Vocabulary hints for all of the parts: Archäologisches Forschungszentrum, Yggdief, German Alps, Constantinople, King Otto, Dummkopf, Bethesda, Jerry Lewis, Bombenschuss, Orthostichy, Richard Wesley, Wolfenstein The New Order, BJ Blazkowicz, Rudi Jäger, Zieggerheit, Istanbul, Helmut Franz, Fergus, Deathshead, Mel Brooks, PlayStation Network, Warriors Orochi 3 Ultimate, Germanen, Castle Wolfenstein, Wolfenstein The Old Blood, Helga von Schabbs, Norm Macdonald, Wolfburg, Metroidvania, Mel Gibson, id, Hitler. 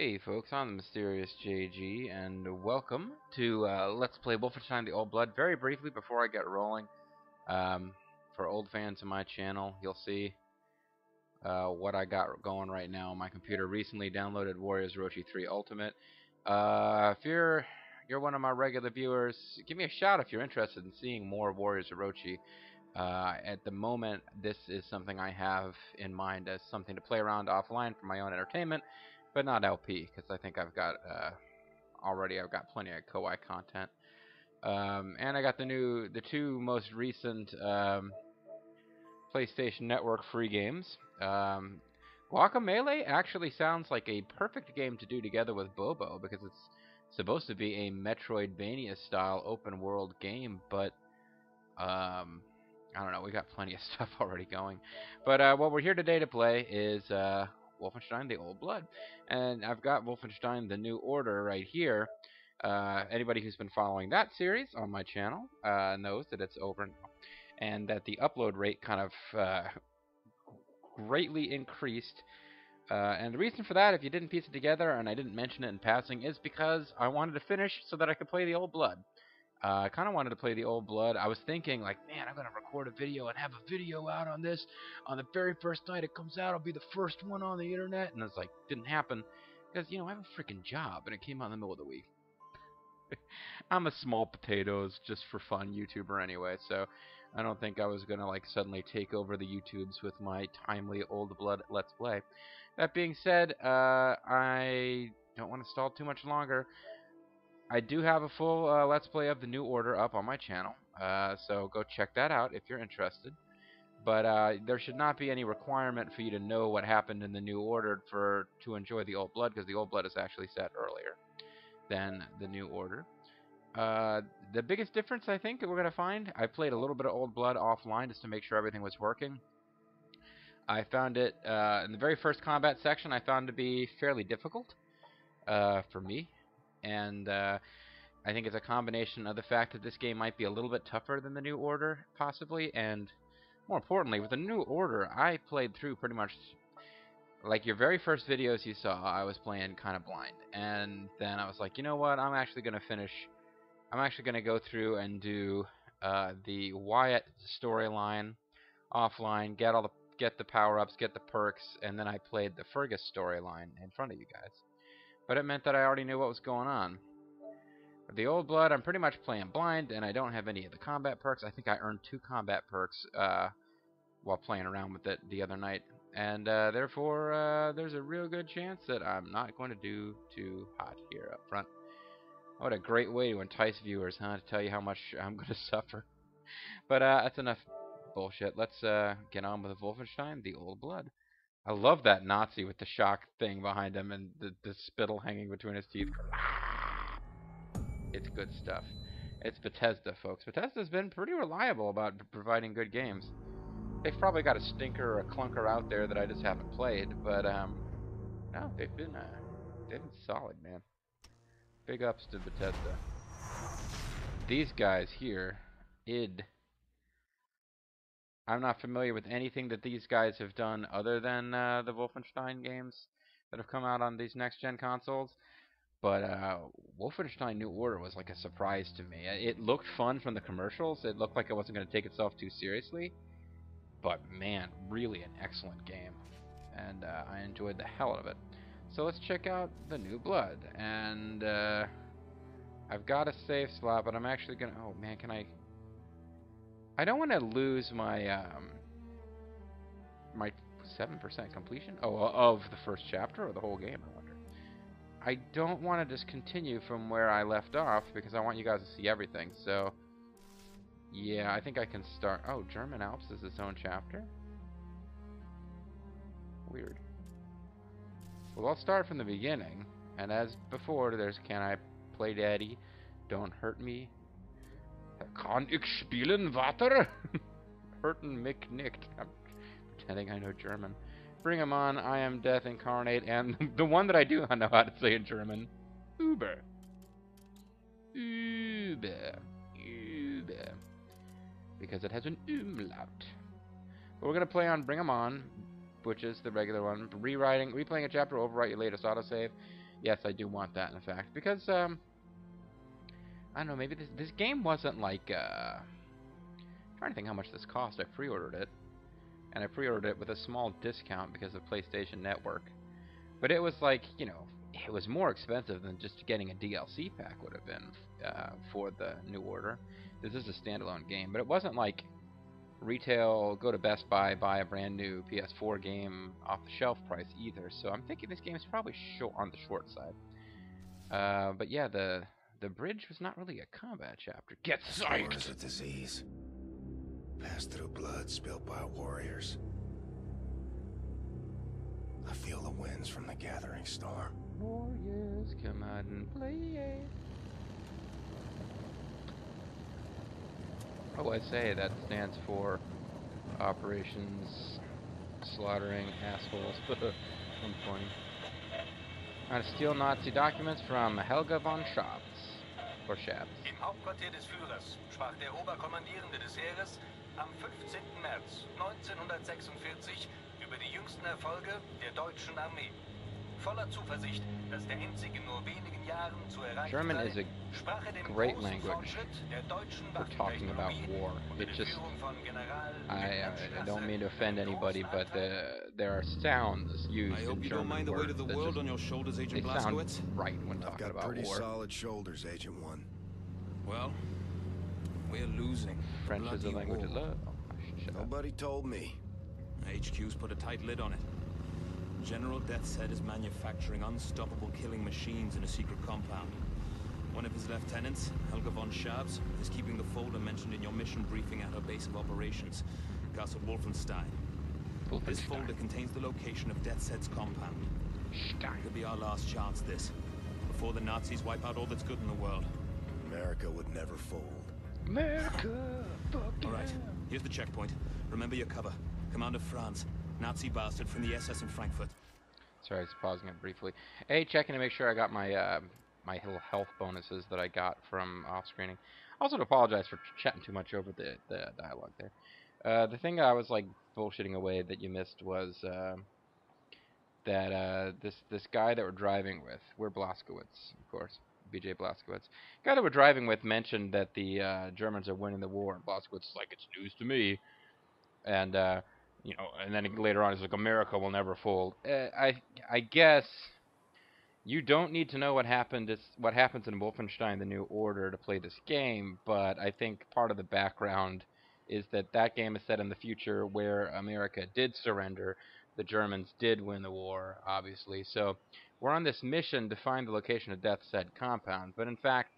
Hey folks, I'm the MysteriousJG, and welcome to Let's Play Wolfenstein The Old Blood. Very briefly, before I get rolling, for old fans of my channel, you'll see what I got going right now on my computer. Recently downloaded Warriors Orochi 3 Ultimate. If you're one of my regular viewers, give me a shout if you're interested in seeing more Warriors Orochi. At the moment, this is something I have in mind as something to play around offline for my own entertainment. But not LP, because I think I've got already I've got plenty of Koi content, and I got the two most recent PlayStation Network free games. Guacamelee actually sounds like a perfect game to do together with Bobo, because it's supposed to be a Metroidvania style open world game, but I don't know, we got plenty of stuff already going. But what we're here today to play is Wolfenstein The Old Blood, and I've got Wolfenstein The New Order right here. Anybody who's been following that series on my channel knows that it's over now, and that the upload rate kind of greatly increased, and the reason for that, if you didn't piece it together and I didn't mention it in passing, is because I wanted to finish so that I could play The Old Blood. I kind of wanted to play The Old Blood. I was thinking, like, man, I'm going to record a video and have a video out on this. On the very first night it comes out, I'll be the first one on the internet. And it's like, didn't happen. Because, you know, I have a freaking job, and it came out in the middle of the week. I'm a small potatoes, just for fun YouTuber anyway. So I don't think I was going to, like, suddenly take over the YouTubes with my timely Old Blood Let's Play. That being said, I don't want to stall too much longer. I do have a full Let's Play of The New Order up on my channel, so go check that out if you're interested. But there should not be any requirement for you to know what happened in The New Order to enjoy The Old Blood, because The Old Blood is actually set earlier than The New Order. The biggest difference, I think, that we're going to find, I played a little bit of Old Blood offline just to make sure everything was working. I found it, in the very first combat section, I found to be fairly difficult for me. And I think it's a combination of the fact that this game might be a little bit tougher than The New Order, possibly, and more importantly, with The New Order, I played through pretty much, like, your very first videos you saw, I was playing kind of blind, and then I was like, you know what, I'm actually going to finish, I'm actually going to go through and do the Wyatt storyline offline, get the power-ups, get the perks, and then I played the Fergus storyline in front of you guys. But it meant that I already knew what was going on. With The Old Blood, I'm pretty much playing blind, and I don't have any of the combat perks. I think I earned 2 combat perks while playing around with it the other night. And therefore, there's a real good chance that I'm not going to do too hot here up front. What a great way to entice viewers, huh? To tell you how much I'm going to suffer. But that's enough bullshit. Let's get on with Wolfenstein, The Old Blood. I love that Nazi with the shock thing behind him and the spittle hanging between his teeth. It's good stuff. It's Bethesda, folks. Bethesda's been pretty reliable about providing good games. They've probably got a stinker or a clunker out there that I just haven't played, but no, they've been solid, man. Big ups to Bethesda. These guys here, id. I'm not familiar with anything that these guys have done other than the Wolfenstein games that have come out on these next-gen consoles, but Wolfenstein New Order was like a surprise to me. It looked fun from the commercials. It looked like it wasn't going to take itself too seriously, but man, really an excellent game, and I enjoyed the hell out of it. So let's check out The New Blood, and I've got a save slot, but I'm actually going to... Oh, man, can I... I don't want to lose my my 7% completion. Oh, of the first chapter or the whole game, I wonder. I don't want to just continue from where I left off because I want you guys to see everything. So, yeah, I think I can start. Oh, German Alps is its own chapter. Weird. Well, I'll start from the beginning. And as before, there's Can I Play Daddy? Don't Hurt Me. Kann ich spielen, Vater? Hurten mich nicht. I'm pretending I know German. Bring him on, I am Death Incarnate, and the one that I do know how to say in German. Uber. Uber. Uber. Because it has an umlaut. But we're going to play on Bring Him On, which is the regular one. Rewriting, replaying a chapter will overwrite your latest autosave. Yes, I do want that, in fact, because I don't know, maybe this game wasn't like I'm trying to think how much this cost. I pre-ordered it, and I pre-ordered it with a small discount because of PlayStation Network. But it was like, you know, it was more expensive than just getting a DLC pack would have been for the New Order. This is a standalone game, but it wasn't like retail, go to Best Buy, buy a brand new PS4 game off the shelf price either. So I'm thinking this game is probably on the short side. But yeah, the bridge was not really a combat chapter. Get psyched! It's a disease. Passed through blood spilled by warriors. I feel the winds from the gathering storm. Warriors, come out and play. OSA, that stands for Operations Slaughtering Assholes. I'm funny. I'm gonna steal Nazi documents from Helga von Schabbs. Or Schabbs. Im Hauptquartier des Führers sprach der Oberkommandierende des Heeres am 15. März 1946 über die jüngsten Erfolge der deutschen Armee. Voller Zuversicht, dass der Endzig in nur wenigen Jahren zu erreichen sei, sprach dem großen Fortschritt der deutschen Waffentechnologie und der Führung von General I don't mean to offend anybody, but there are sounds used in German words that just, they sound right when talking about war. I've got pretty solid shoulders, Agent One. Well, we're losing. French is a language of love. Nobody told me. HQ's put a tight lid on it. General Deathshead is manufacturing unstoppable killing machines in a secret compound. One of his lieutenants, Helga von Schabbs, is keeping the folder mentioned in your mission briefing at her base of operations, Castle Wolfenstein. This folder contains the location of Deathshead's compound. Could be our last chance, this. Before the Nazis wipe out all that's good in the world. America would never fold. America! All right, here's the checkpoint. Remember your cover. Commander Franz. Nazi bastard from the SS in Frankfurt. Sorry, I was pausing it briefly. Hey, checking to make sure I got my my little health bonuses that I got from off-screening. Also, to apologize for chatting too much over the dialogue there. The thing I was like bullshitting away that you missed was that this guy that we're driving with, we're Blazkowicz, of course, BJ Blazkowicz. The guy that we're driving with mentioned that the Germans are winning the war, and Blazkowicz is like, it's news to me, and. You know, and then later on, it's like, America will never fold. I guess you don't need to know what happened. What happens in Wolfenstein: The New Order to play this game, but I think part of the background is that that game is set in the future where America did surrender. The Germans did win the war, obviously. So we're on this mission to find the location of Deathshead compound. But in fact,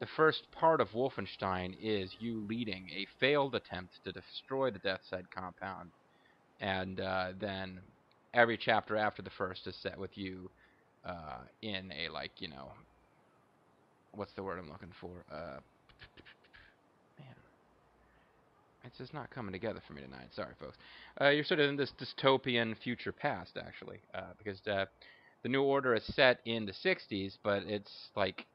the first part of Wolfenstein is you leading a failed attempt to destroy the Deathshead compound, and then every chapter after the first is set with you in a, like, you know, what's the word I'm looking for? Man, it's just not coming together for me tonight. Sorry, folks. You're sort of in this dystopian future past, actually, because the New Order is set in the 60s, but it's like,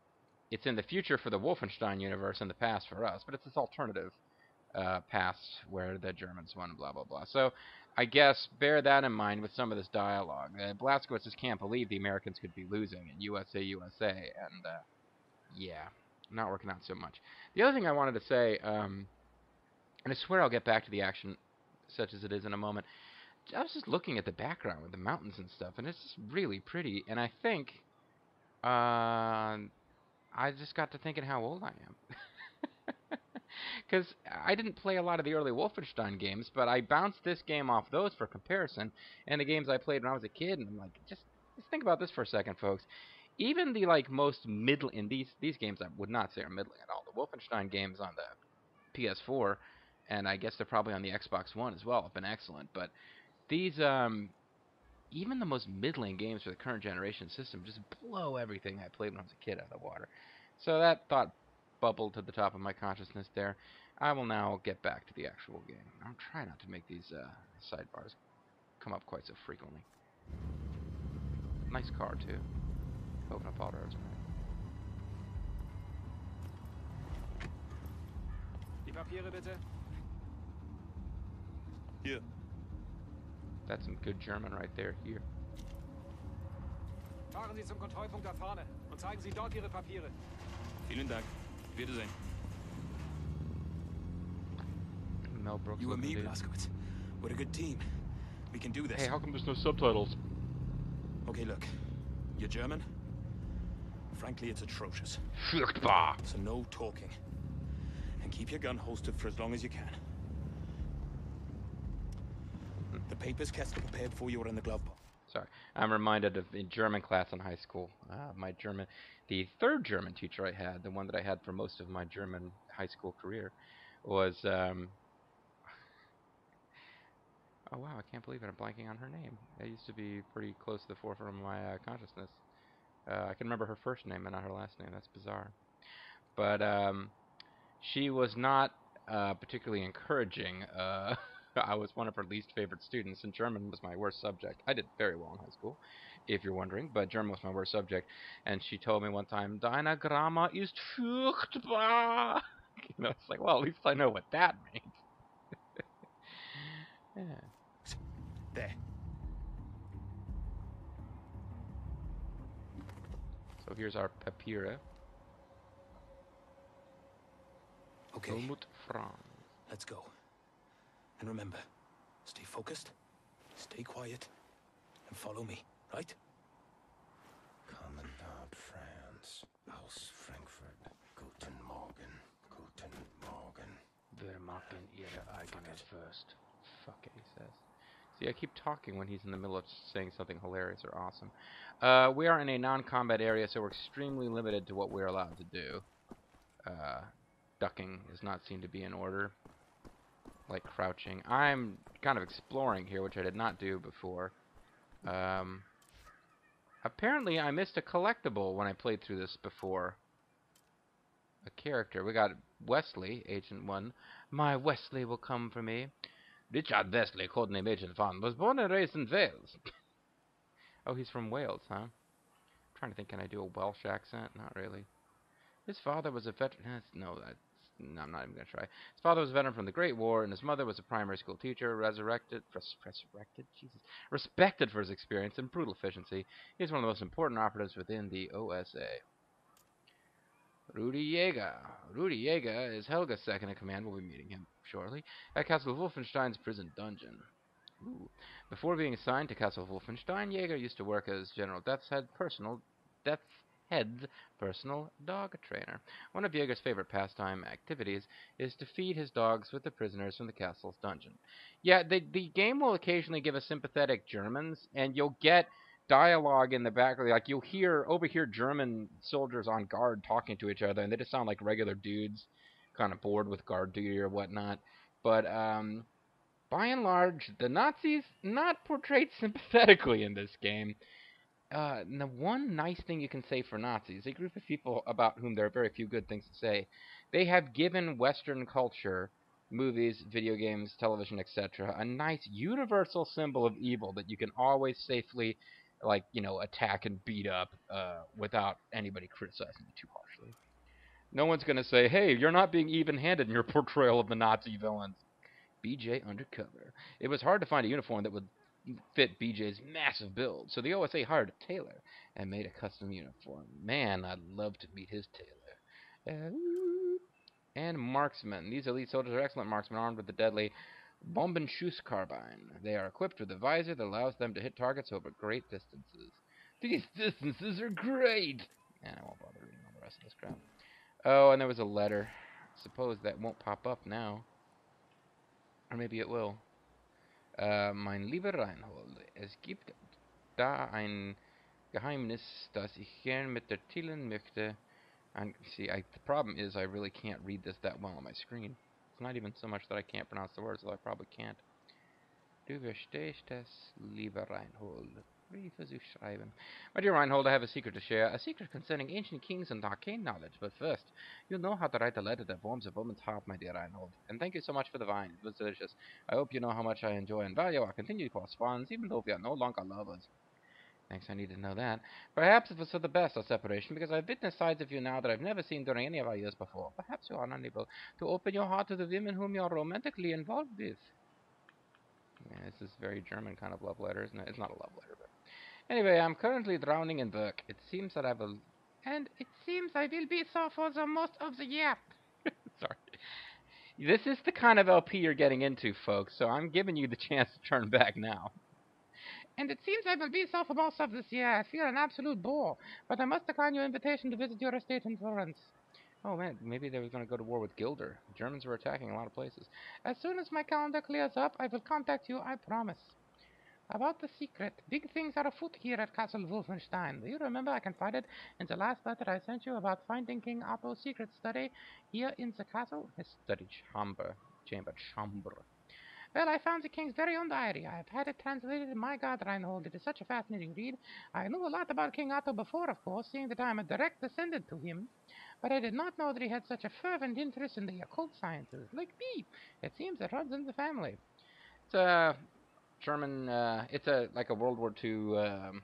it's in the future for the Wolfenstein universe and the past for us, but it's this alternative past where the Germans won, blah, blah, blah. So I guess bear that in mind with some of this dialogue. Blazkowicz just can't believe the Americans could be losing in USA, USA, and yeah, not working out so much. The other thing I wanted to say, and I swear I'll get back to the action such as it is in a moment, I was just looking at the background with the mountains and stuff, and it's just really pretty, and I think... I just got to thinking how old I am. Because I didn't play a lot of the early Wolfenstein games, but I bounced this game off those for comparison, and the games I played when I was a kid, and I'm like, just think about this for a second, folks. Even the, like, most middling, and these games I would not say are middling at all. The Wolfenstein games on the PS4, and I guess they're probably on the Xbox One as well, have been excellent, but these, even the most middling games for the current generation system just blow everything I played when I was a kid out of the water. So that thought bubbled to the top of my consciousness there. I will now get back to the actual game. I'm trying not to make these sidebars come up quite so frequently. Nice car, too. Open up all doors. Die Papiere, bitte. Here. That's some good German right there. Here. Fahren Sie zum Kontrollpunkt da vorne und zeigen Sie dort Ihre Papiere. Vielen Dank. Wiedersehen. Mel Brooks. You and me, Blazkowicz. What a good team. We can do this. Hey, how come there's no subtitles? Okay, look. You're German? Frankly, it's atrocious. Furchtbar. So no talking. And keep your gun holstered for as long as you can. The papers Kessler prepared for you are in the glove box. Sorry, I'm reminded of the German class in high school. My German, the third German teacher I had, the one that I had for most of my German high school career, was. Oh wow, I can't believe it. I'm blanking on her name. It used to be pretty close to the forefront of my consciousness. I can remember her first name and not her last name. That's bizarre. But she was not particularly encouraging. I was one of her least favorite students, and German was my worst subject. I did very well in high school, if you're wondering, but German was my worst subject. And she told me one time, "Deine Grammar ist furchtbar." You know, it's like, well, at least I know what that means. Yeah. There. So here's our Papiere. Okay. Helmut Franz. Let's go. And remember, stay focused, stay quiet, and follow me, right? Commandant Franz, aus Frankfurt, guten Morgen, guten Morgen. Wir machen ihre eigene first. Fuck it, he says. See, I keep talking when he's in the middle of saying something hilarious or awesome. We are in a non-combat area, so we're extremely limited to what we're allowed to do. Ducking is not seen to be in order. Like crouching. I'm kind of exploring here, which I did not do before. Apparently, I missed a collectible when I played through this before. A character. We got Wesley, Agent 1. My Wesley will come for me. Richard Wesley, codename Agent 1, was born and raised in Wales. Oh, he's from Wales, huh? I'm trying to think, can I do a Welsh accent? Not really. His father was a veteran. No, that's. No, I'm not even going to try. His father was a veteran from the Great War, and his mother was a primary school teacher, respected for his experience and brutal efficiency. He is one of the most important operatives within the OSA. Rudi Jäger. Rudi Jäger is Helga's second in command. We'll be meeting him shortly at Castle Wolfenstein's prison dungeon. Ooh. Before being assigned to Castle Wolfenstein, Jäger used to work as General Deathshead's personal dog trainer. One of Jäger's favorite pastime activities is to feed his dogs with the prisoners from the castle's dungeon. Yeah, the game will occasionally give us sympathetic Germans, and you'll get dialogue in the back. Like, you'll hear, overhear German soldiers on guard talking to each other, and they just sound like regular dudes, kind of bored with guard duty or whatnot. But, by and large, the Nazis not portrayed sympathetically in this game. The one nice thing you can say for Nazis, a group of people about whom there are very few good things to say, they have given Western culture, movies, video games, television, etc., a nice universal symbol of evil that you can always safely, like, you know, attack and beat up without anybody criticizing you too harshly. No one's going to say, hey, you're not being even-handed in your portrayal of the Nazi villains. BJ undercover. It was hard to find a uniform that would fit BJ's massive build, so the OSA hired a tailor and made a custom uniform. Man, I'd love to meet his tailor. And marksmen. These elite soldiers are excellent marksmen, armed with the deadly Bombenschuss carbine. They are equipped with a visor that allows them to hit targets over great distances. These distances are great! And I won't bother reading all the rest of this crap. Oh, and there was a letter. I suppose that won't pop up now. Or maybe it will. Mein lieber Reinhold, es gibt da ein Geheimnis, das ich gern mit dir teilen möchte. And see, the problem is I really can't read this that well on my screen. It's not even so much that I can't pronounce the words, though I probably can't. Du verstehst es, lieber Reinhold. My dear Reinhold, I have a secret to share, a secret concerning ancient kings and arcane knowledge, but first, you know how to write a letter that warms a woman's heart, my dear Reinhold, and thank you so much for the wine, it was delicious. I hope you know how much I enjoy and value our continued correspondence, even though we are no longer lovers. Thanks, I need to know that. Perhaps it was for the best, our separation, because I've witnessed sides of you now that I've never seen during any of our years before. Perhaps you are unable to open your heart to the women whom you are romantically involved with. Man, this is very German kind of love letter, isn't it? It's not a love letter, but... Anyway, I'm currently drowning in work. It seems that I will... And it seems I will be so for the most of the year. Sorry. This is the kind of LP you're getting into, folks, so I'm giving you the chance to turn back now. And it seems I will be so for most of this year. I feel an absolute bore, but I must decline your invitation to visit your estate in Florence. Oh man, maybe they were going to go to war with Gilder. Germans were attacking a lot of places. As soon as my calendar clears up, I will contact you, I promise. About the secret, big things are afoot here at Castle Wolfenstein. Do you remember I confided in the last letter I sent you about finding King Otto's secret study here in the castle? His study chamber. Well, I found the king's very own diary. I have had it translated. My God, Reinhold, it is such a fascinating read. I knew a lot about King Otto before, of course, seeing that I am a direct descendant to him. But I did not know that he had such a fervent interest in the occult sciences. Like me, it seems it runs in the family. It's a German, like a World War II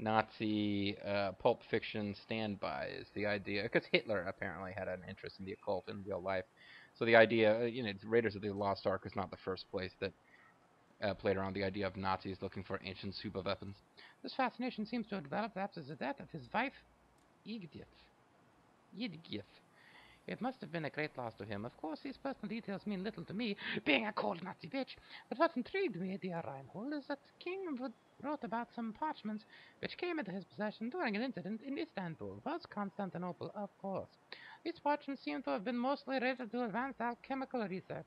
Nazi pulp fiction standby is the idea. Because Hitler apparently had an interest in the occult in real life. So the idea, you know, Raiders of the Lost Ark is not the first place that played around the idea of Nazis looking for ancient super weapons. This fascination seems to have developed after the death of his wife, Yggdief. It must have been a great loss to him. Of course, these personal details mean little to me, being a cold Nazi bitch. But what intrigued me, dear Reinhold, is that King wrote about some parchments which came into his possession during an incident in Istanbul, was Constantinople, of course. These parchments seem to have been mostly related to advanced alchemical research.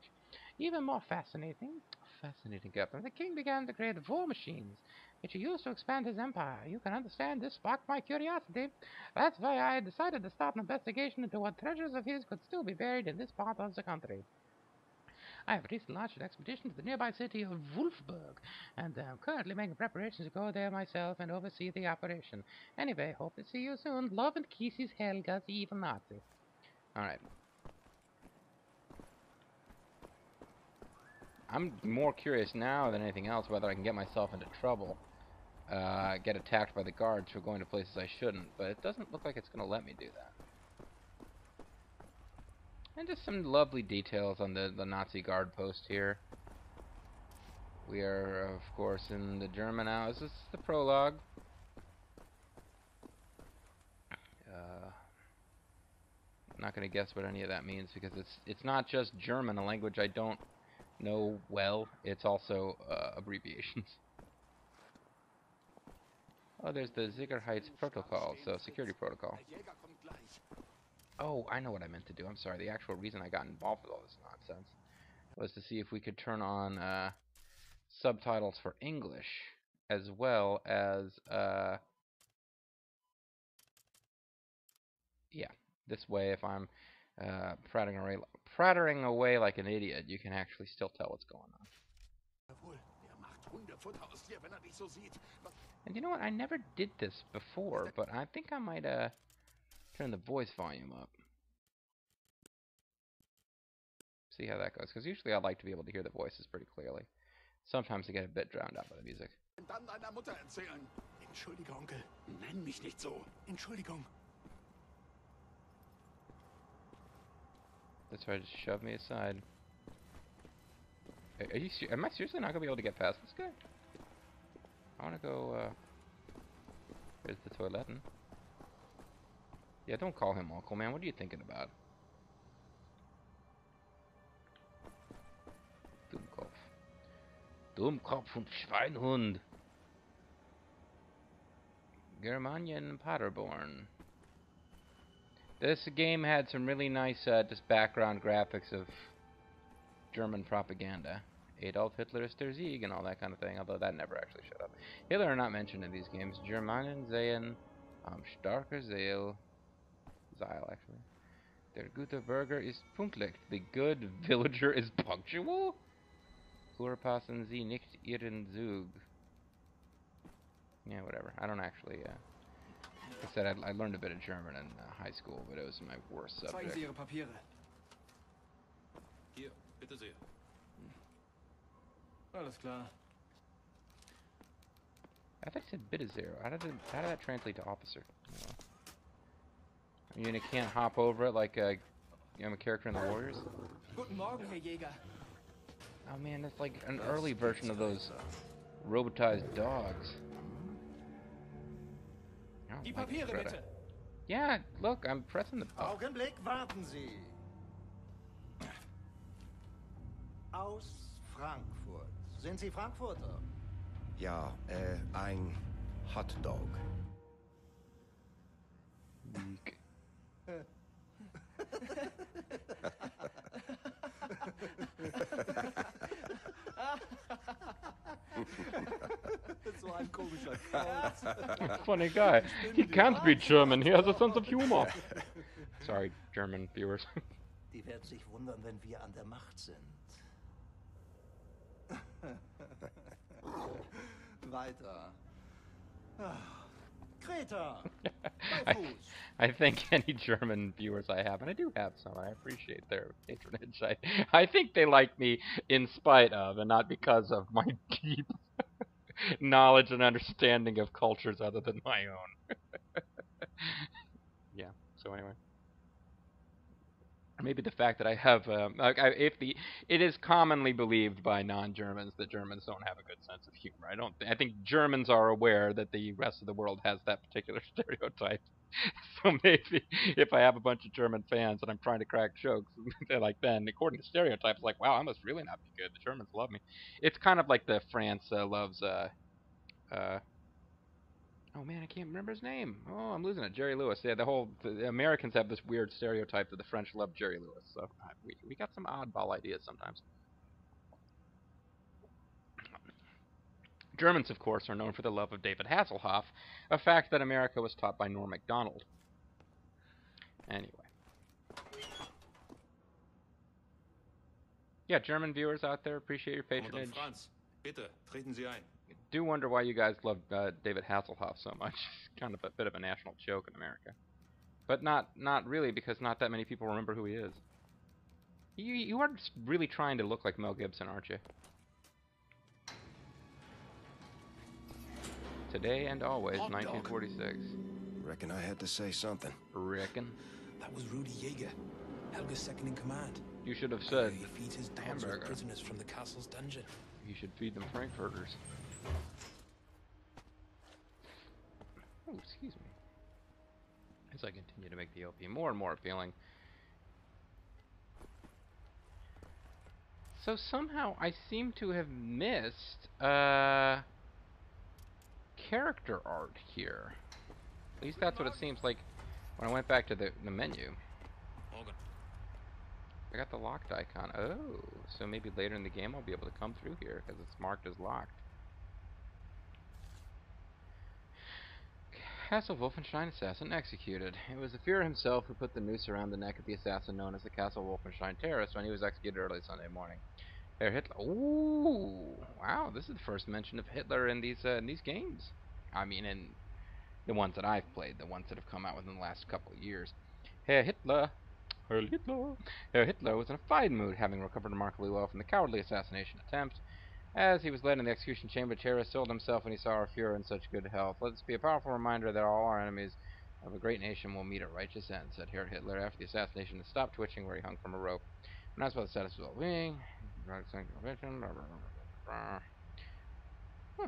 Even more fascinating, Captain, the King began to create war machines, which he used to expand his empire. You can understand this sparked my curiosity. That's why I decided to start an investigation into what treasures of his could still be buried in this part of the country. I have recently launched an expedition to the nearby city of Wolfburg, and I'm currently making preparations to go there myself and oversee the operation. Anyway, hope to see you soon. Love and kisses, Helga, the evil Nazi. Alright. I'm more curious now than anything else whether I can get myself into trouble, get attacked by the guards for going to places I shouldn't, but it doesn't look like it's going to let me do that. And just some lovely details on the Nazi guard post here. We are, of course, in the German Alps. This is the prologue. I'm not going to guess what any of that means because it's not just German, a language I don't know well. It's also abbreviations. Oh, there's the Zieggerheit's protocol, so security protocol. Oh, I know what I meant to do. I'm sorry. The actual reason I got involved with all this nonsense was to see if we could turn on subtitles for English as well as... yeah, this way if I'm prattering away like an idiot, you can actually still tell what's going on. And you know what? I never did this before, but I think I might... turn the voice volume up. See how that goes, because usually I like to be able to hear the voices pretty clearly. Sometimes they get a bit drowned out by the music. That's right, just shove me aside. Am I seriously not going to be able to get past this guy? I want to go, There's the toiletten. Yeah, don't call him uncle, man. What are you thinking about? Dummkopf. Dummkopf und Schweinehund. Germanen, Paderborn. This game had some really nice just background graphics of German propaganda. Adolf Hitler's Der Sieg and all that kind of thing, although that never actually showed up. Hitler are not mentioned in these games. Germanen sehen am starker Seele. Style, actually. Der gute Bürger ist pünktlich. The good villager is punctual? Verpassen Sie nicht Ihren Zug. Yeah, whatever. I don't actually, like I said, I learned a bit of German in high school, but it was my worst subject. Zeigen Sie Ihre Papiere. Hier, bitte sehr. Alles klar. I thought I said bitte sehr. How did that translate to officer? No. You mean it can't hop over it like I'm a character in the Warriors? Guten Morgen, Herr Jäger. Oh man, that's like an early version of those robotized dogs. I don't like it, Greta. Yeah, look, I'm pressing the button. Augenblick, warten Sie. Aus Frankfurt. Sind Sie Frankfurter? Ja, ein Hotdog. Weak. Funny guy. He can't be German. He has a sense of humor. Sorry, German viewers. Die werden sich wundern, wenn wir an der Macht sind. Weiter. Kreta. I think any German viewers I have, and I do have some, I appreciate their patronage. I think they like me in spite of, and not because of my deep knowledge and understanding of cultures other than my own. Yeah. So anyway. Maybe the fact that I have, it is commonly believed by non-Germans that Germans don't have a good sense of humor. I think Germans are aware that the rest of the world has that particular stereotype. So maybe if I have a bunch of German fans and I'm trying to crack jokes, they're like, then according to stereotypes, like, wow, I must really not be good. The Germans love me. It's kind of like the France loves, oh man, I can't remember his name. Oh, I'm losing it. Jerry Lewis. Yeah, the Americans have this weird stereotype that the French love Jerry Lewis. So we got some oddball ideas sometimes. Germans, of course, are known for the love of David Hasselhoff, a fact that America was taught by Norm Macdonald. Anyway. Yeah, German viewers out there, appreciate your patronage. Franz, bitte, treten Sie ein. Do wonder why you guys love David Hasselhoff so much. It's kind of a bit of a national joke in America, but not really, because not that many people remember who he is. You are just really trying to look like Mel Gibson, aren't you? Today and always, 1946. Reckon I had to say something. Reckon. That was Rudi Jäger, Helga's second in command. You should have said he feeds his hamburger. Prisoners from the castle's dungeon. You should feed them Frankfurters. Oh, excuse me. As I continue to make the LP more and more appealing. So somehow I seem to have missed character art here. At least that's what it seems like when I went back to the menu. I got the locked icon. Oh, so maybe later in the game I'll be able to come through here because it's marked as locked. Castle Wolfenstein assassin executed. It was the Führer himself who put the noose around the neck of the assassin known as the Castle Wolfenstein terrorist when he was executed early Sunday morning. Herr Hitler. Ooh, wow! This is the first mention of Hitler in these games. I mean, in the ones that I've played, the ones that have come out within the last couple of years. Herr Hitler. Herr Hitler. Herr Hitler was in a fine mood, having recovered remarkably well from the cowardly assassination attempt. As he was led in the execution chamber, Terra sold himself when he saw our Führer in such good health. Let this be a powerful reminder that all our enemies of a great nation will meet a righteous end, said Herr Hitler after the assassination had stopped twitching where he hung from a rope. When asked about the status of well-being,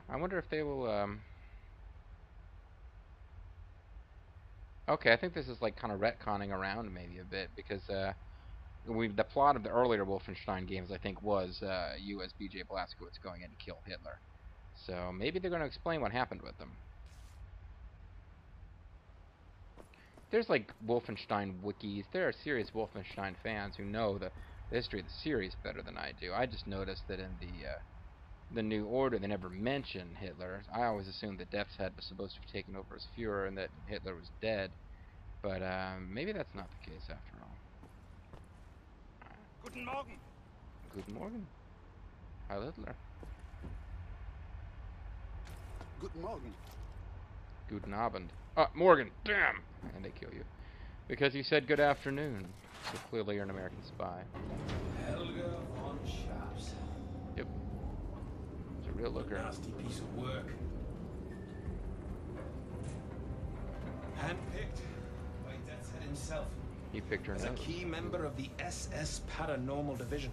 I wonder if they will, okay, I think this is like kind of retconning around maybe a bit, because, the plot of the earlier Wolfenstein games, I think, was you as BJ Blazkowicz going in to kill Hitler. So maybe they're going to explain what happened with them. There's like Wolfenstein wikis. There are serious Wolfenstein fans who know the history of the series better than I do. I just noticed that in the New Order, they never mention Hitler. I always assumed that Deathshead was supposed to have taken over as Führer and that Hitler was dead. But maybe that's not the case after all. Guten Morgen. Guten Morgen. Herr Hitler. Guten Morgen. Guten Abend. Ah, Morgan. Damn! And they kill you. Because you said good afternoon. So clearly you're an American spy. Helga von Schabbs. Yep. It's a real looker. A nasty piece of work. Handpicked by Deathshead himself. He picked her as a key member of the SS Paranormal Division.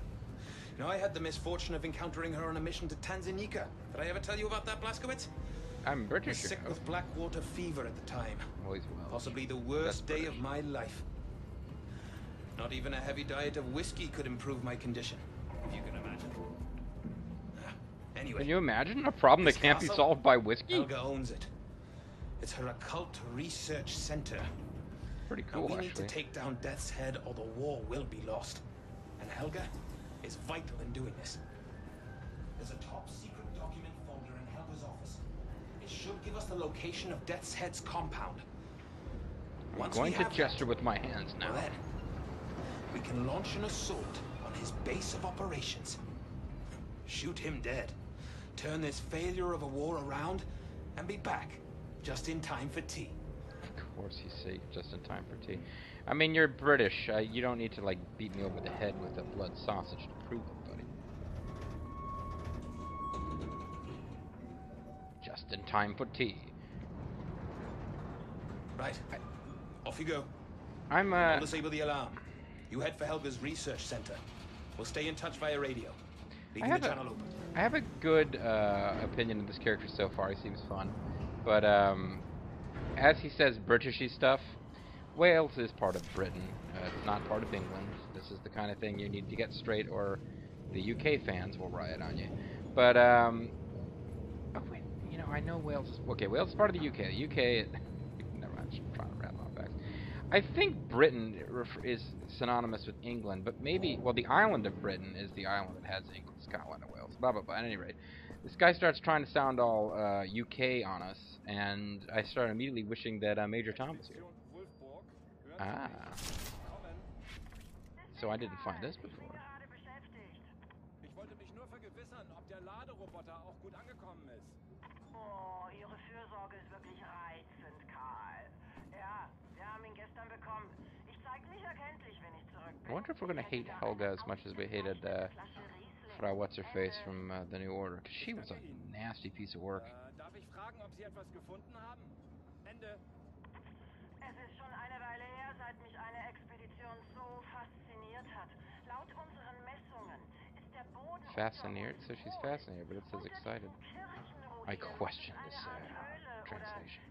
You know, I had the misfortune of encountering her on a mission to Tanzania. Did I ever tell you about that, Blazkowicz? I'm British. I was sick with blackwater fever at the time. Possibly the worst day of my life. Not even a heavy diet of whiskey could improve my condition, if you can imagine. Anyway. Can you imagine a problem that can't be solved by whiskey? Helga owns it. It's her occult research center. Pretty cool, actually. We need to take down Death's Head or the war will be lost. And Helga is vital in doing this. There's a top secret document folder in Helga's office. It should give us the location of Death's Head's compound. I'm going to gesture with my hands now. Well, then, we can launch an assault on his base of operations. Shoot him dead. Turn this failure of a war around and be back just in time for tea. Of course you say just in time for tea. I mean, you're British. You don't need to, like, beat me over the head with a blood sausage to prove it, buddy. Just in time for tea. Right. Off you go. I'll disable the alarm. You head for Helga's research center. We'll stay in touch via radio. Leaving the channel open. I have a good opinion of this character so far. He seems fun, but as he says Britishy stuff, Wales is part of Britain. It's not part of England. This is the kind of thing you need to get straight, or the UK fans will riot on you. But oh wait, you know, I know Wales is okay. Wales is part of the UK. The UK, never mind. I'm trying to rattle off back. I think Britain is synonymous with England, but maybe, well, the island of Britain is the island that has England, Scotland, and Wales, blah, blah, blah. At any rate, this guy starts trying to sound all UK on us, and I start immediately wishing that Major Tom was here. Ah. So I didn't find this before. I wonder if we're going to hate Helga as much as we hated Frau What's-Her-Face from The New Order, because she was a nasty piece of work. Fascinated? So she's fascinated, but it says excited. I question this translation.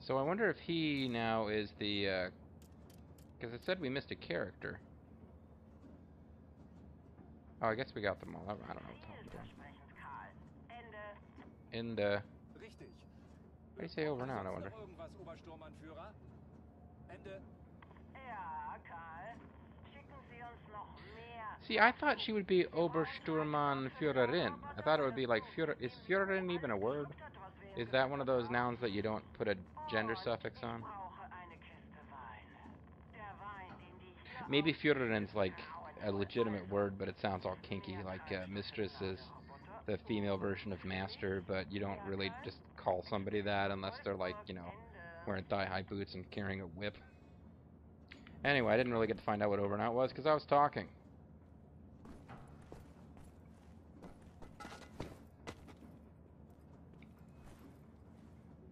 So I wonder if he now is the... because it said we missed a character. Oh, I guess we got them all. I don't know what to do. In the... What do you say over now, I wonder? See, I thought she would be Obersturmann Führerin. I thought it would be like Führer... Is Führerin even a word? Is that one of those nouns that you don't put a gender suffix on? Maybe Führerin's like a legitimate word, but it sounds all kinky, like mistress is the female version of master, but you don't really just call somebody that unless they're like, you know, wearing thigh-high boots and carrying a whip. Anyway, I didn't really get to find out what over and out was because I was talking.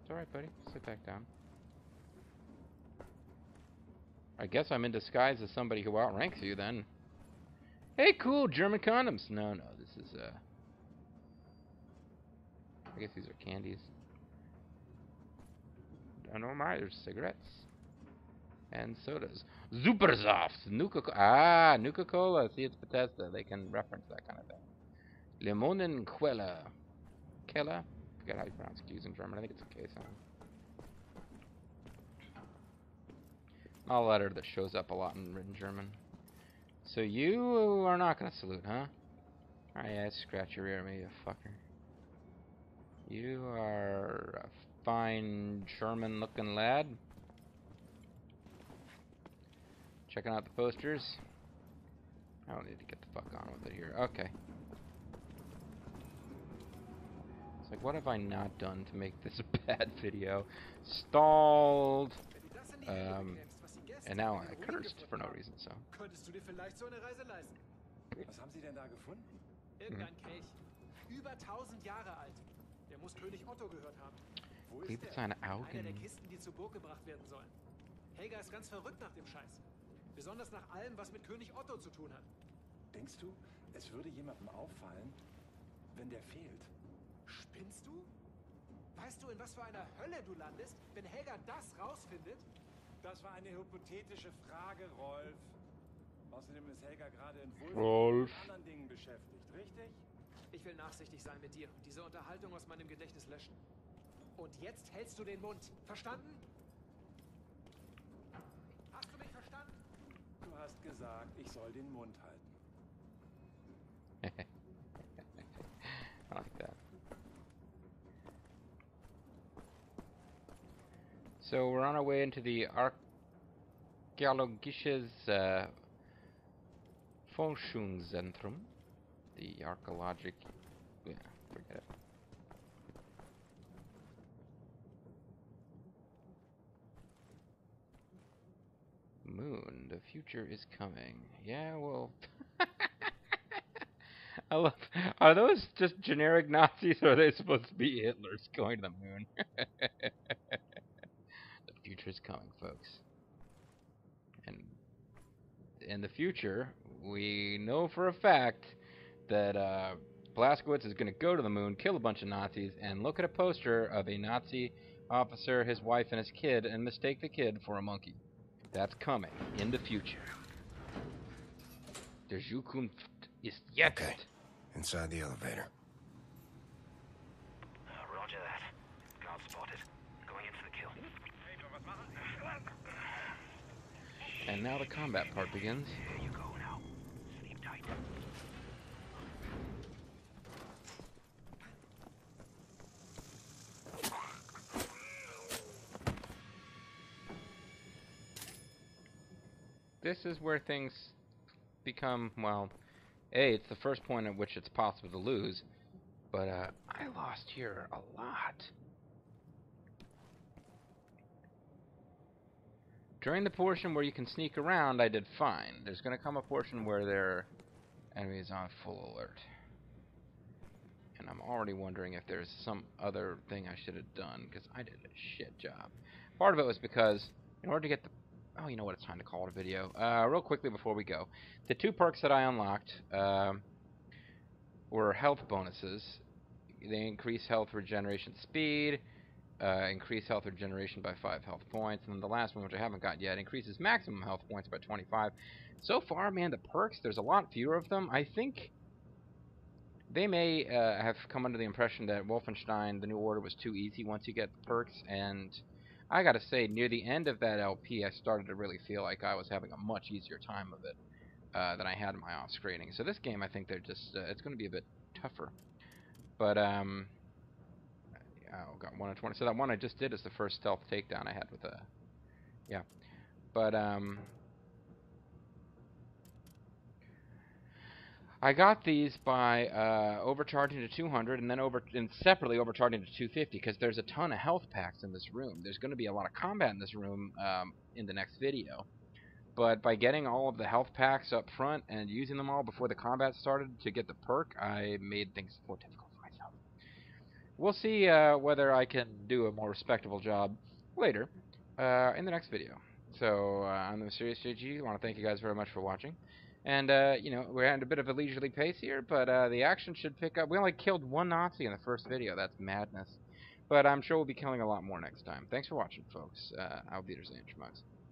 It's alright, buddy. Sit back down. I guess I'm in disguise as somebody who outranks you, then. Hey, cool, German condoms! No, no, this is, I guess these are candies. I don't mind, there's cigarettes. And sodas. Supersofts! Nuka Cola! Ah, Nuka Cola! See, it's Bethesda. They can reference that kind of thing. Limonen Quella. Kella? I forget how you pronounce Q's in German. I think it's a K sound. A letter that shows up a lot in written German. So you are not gonna salute, huh? Alright, yeah, scratch your ear, me, you fucker. You are a fine German-looking lad. Checking out the posters. I don't need to get the fuck on with it here. Okay. It's like, what have I not done to make this a bad video? Stalled. And now I cursed for no reason, so. Klebt seine Augen. Denkst du, es würde jemandem auffallen, wenn der fehlt? Spinnst du? Weißt du, in was für einer Hölle du landest, wenn Helga das rausfindet? Das war eine hypothetische Frage, Rolf. Außerdem ist Helga gerade in Wolfburg mit anderen Dingen beschäftigt, richtig? Ich will nachsichtig sein mit dir und diese Unterhaltung aus meinem Gedächtnis löschen. Und jetzt hältst du den Mund. Verstanden? Hast du mich verstanden? Du hast gesagt, ich soll den Mund halten. Like that. So we're on our way into the Archäologisches Forschungszentrum. The archaeologic... yeah, forget it. Moon, the future is coming. Yeah, well... I love... Are those just generic Nazis, or are they supposed to be Hitlers going to the moon? The future is coming, folks. And in the future, we know for a fact that Blazkowicz is going to go to the moon, kill a bunch of Nazis, and look at a poster of a Nazi officer, his wife, and his kid, and mistake the kid for a monkey. That's coming in the future. Der Zukunft ist jetzt. Okay. Inside the elevator. Roger that. Guard spotted. Going in for the kill. And now the combat part begins. Here you go now. Sleep tight. This is where things become, well, A, it's the first point at which it's possible to lose, but I lost here a lot. During the portion where you can sneak around, I did fine. There's going to come a portion where their enemy is on full alert. And I'm already wondering if there's some other thing I should have done, because I did a shit job. Part of it was because, in order to get the... Oh, you know what? It's time to call it a video. Real quickly before we go, the two perks that I unlocked were health bonuses. They increase health regeneration speed, increase health regeneration by 5 health points, and then the last one, which I haven't got yet, increases maximum health points by 25. So far, man, the perks, there's a lot fewer of them. I think they may have come under the impression that Wolfenstein, The New Order, was too easy once you get the perks, and... I gotta say, near the end of that LP, I started to really feel like I was having a much easier time of it than I had in my off-screening. So this game, I think they're just, it's going to be a bit tougher. But, oh, got 1 of 20. So that one I just did is the first stealth takedown I had with a, yeah. But, I got these by overcharging to 200 and then separately overcharging to 250 because there's a ton of health packs in this room. There's going to be a lot of combat in this room in the next video. But by getting all of the health packs up front and using them all before the combat started to get the perk, I made things more difficult for myself. We'll see whether I can do a more respectable job later in the next video. So I'm the MysteriousJG. I want to thank you guys very much for watching. And, you know, we're at a bit of a leisurely pace here, but the action should pick up. We only killed 1 Nazi in the first video. That's madness. But I'm sure we'll be killing a lot more next time. Thanks for watching, folks. Auf Wiedersehen, schmucks.